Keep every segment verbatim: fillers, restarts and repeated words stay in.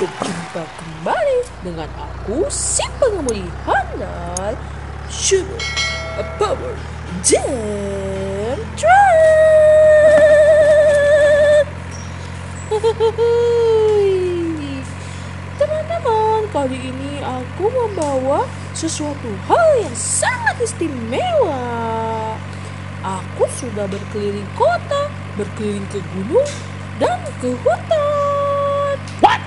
Berjumpa kembali dengan aku, si pengemudi handal Super Dump Truck. Teman-teman, kali ini aku membawa sesuatu hal yang sangat istimewa. Aku sudah berkeliling kota, berkeliling ke gunung dan ke hutan. What?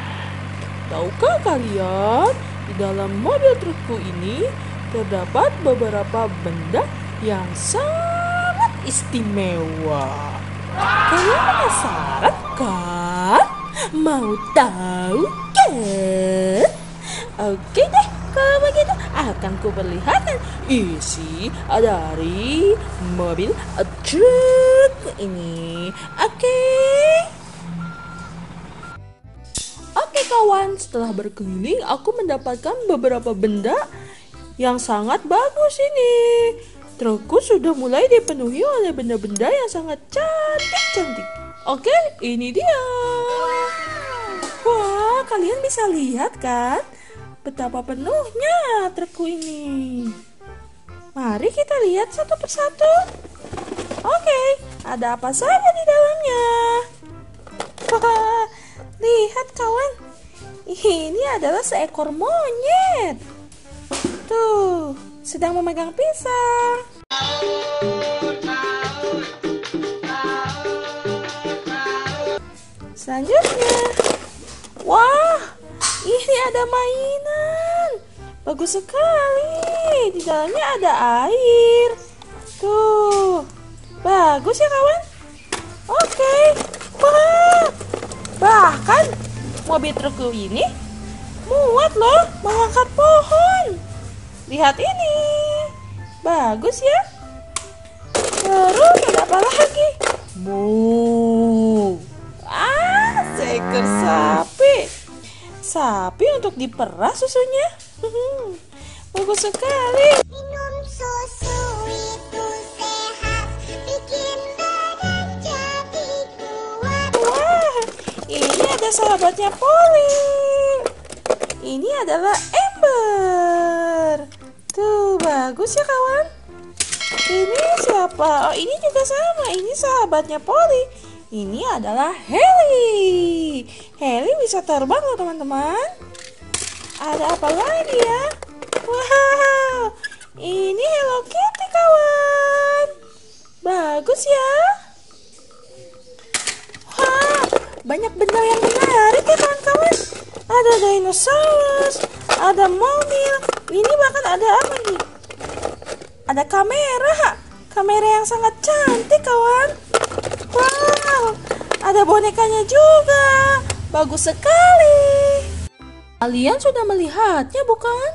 Tahukah kalian, di dalam mobil trukku ini terdapat beberapa benda yang sangat istimewa. Kalian penasaran kan? Mau tahu kan? Oke deh, kalau begitu akan kuperlihatkan isi dari mobil truk ini. Oke. Oke kawan, setelah berkeliling aku mendapatkan beberapa benda yang sangat bagus ini. Trukku sudah mulai dipenuhi oleh benda-benda yang sangat cantik-cantik. Oke, ini dia. Wah, kalian bisa lihat kan betapa penuhnya trukku ini. Mari kita lihat satu persatu. Oke, ada apa saja di dalamnya? Wah, lihat kawan, ini adalah seekor monyet. Tuh, sedang memegang pisang. Selanjutnya, wah, ini ada mainan, bagus sekali. Di dalamnya ada air. Tuh, bagus ya kawan. Oke, wah, bahkan mobil trukku ini muat loh, mengangkat pohon. Lihat ini, bagus ya. Terus ada apa lagi? Mu, ah, seekor sapi. Sapi untuk diperas susunya. Bagus sekali. Minum susu itu sehat, bikin badan jadi kuat. Wah, ini ada sahabatnya Polly. Ini adalah Ember. Tuh, bagus ya kawan. Ini siapa? Oh, ini juga sama. Ini sahabatnya Polly. Ini adalah Helly. Helly bisa terbang loh teman-teman. Ada apa lagi ya? Wow, ini Hello Kitty kawan. Bagus ya. Wah, banyak benda yang menarik ya kawan-kawan. Ada dinosaurus, ada mobil, ini bahkan ada apa nih? Ada kamera, kamera yang sangat cantik kawan. Wow, ada bonekanya juga, bagus sekali. Kalian sudah melihatnya bukan?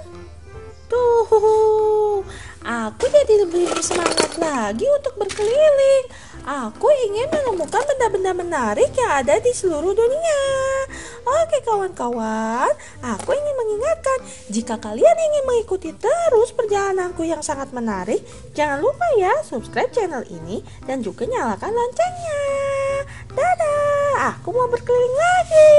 Tuh, aku jadi lebih semangat lagi untuk berkeliling. Aku ingin menemukan benda-benda menarik yang ada di seluruh dunia. Oke kawan-kawan, aku ingin mengingatkan, jika kalian ingin mengikuti terus perjalananku yang sangat menarik, jangan lupa ya subscribe channel ini dan juga nyalakan loncengnya. Dadah, aku mau berkeliling lagi.